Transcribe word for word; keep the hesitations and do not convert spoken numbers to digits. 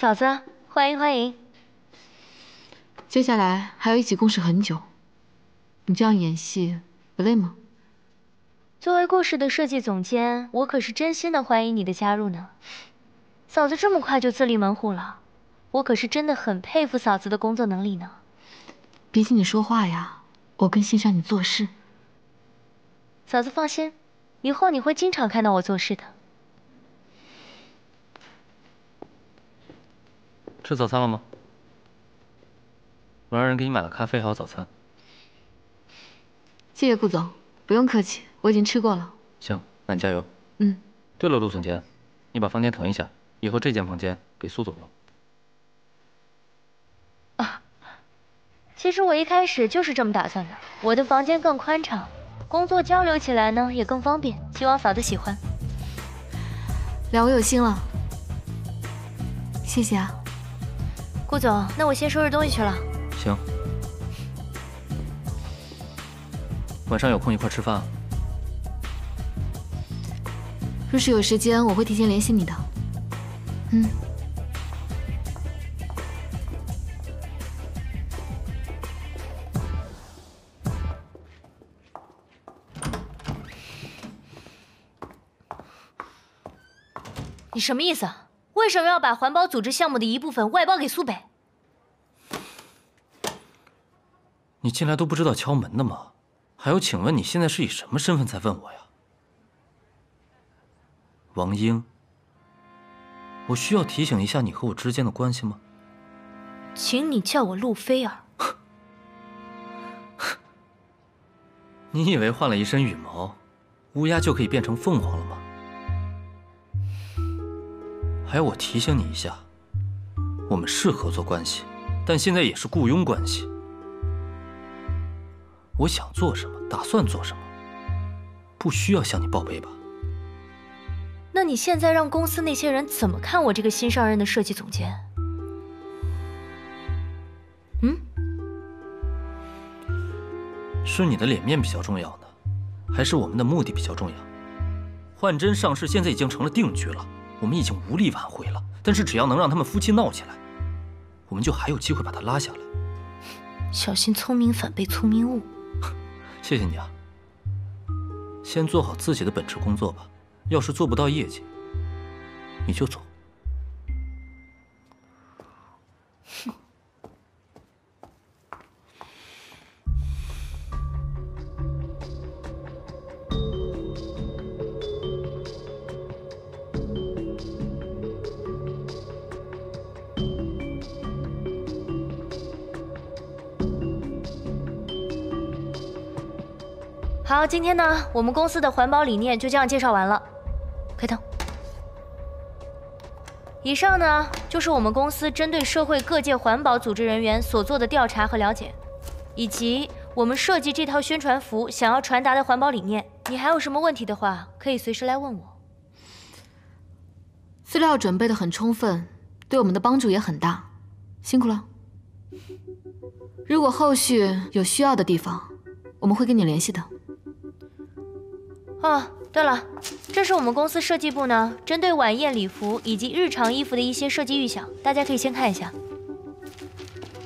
嫂子，欢迎欢迎。接下来还要一起共事很久，你这样演戏不累吗？作为故事的设计总监，我可是真心的欢迎你的加入呢。嫂子这么快就自立门户了，我可是真的很佩服嫂子的工作能力呢。别听你说话呀，我更欣赏你做事。嫂子放心，以后你会经常看到我做事的。 吃早餐了吗？我让人给你买了咖啡还有早餐。谢谢顾总，不用客气，我已经吃过了。行，那你加油。嗯。对了，陆总监，你把房间腾一下，以后这间房间给苏总用。啊，其实我一开始就是这么打算的，我的房间更宽敞，工作交流起来呢也更方便，希望嫂子喜欢。两位有心了，谢谢啊。 顾总，那我先收拾东西去了。行，晚上有空一块吃饭啊。若是有时间，我会提前联系你的。嗯。你什么意思？ 为什么要把环保组织项目的一部分外包给苏北？你进来都不知道敲门的吗？还有，请问你现在是以什么身份在问我呀？王英，我需要提醒一下你和我之间的关系吗？请你叫我陆菲儿。你以为换了一身羽毛，乌鸦就可以变成凤凰了吗？ 还有，我提醒你一下，我们是合作关系，但现在也是雇佣关系。我想做什么，打算做什么，不需要向你报备吧？那你现在让公司那些人怎么看我这个新上任的设计总监？嗯？是你的脸面比较重要呢，还是我们的目的比较重要？幻真上市现在已经成了定局了。 我们已经无力挽回了，但是只要能让他们夫妻闹起来，我们就还有机会把他拉下来。小心聪明反被聪明误。谢谢你啊，先做好自己的本职工作吧。要是做不到业绩，你就走。哼。好，今天呢，我们公司的环保理念就这样介绍完了。开灯。以上呢，就是我们公司针对社会各界环保组织人员所做的调查和了解，以及我们设计这套宣传服想要传达的环保理念。你还有什么问题的话，可以随时来问我。资料准备的很充分，对我们的帮助也很大，辛苦了。如果后续有需要的地方，我们会跟你联系的。 哦，对了，这是我们公司设计部呢，针对晚宴礼服以及日常衣服的一些设计预想，大家可以先看一下。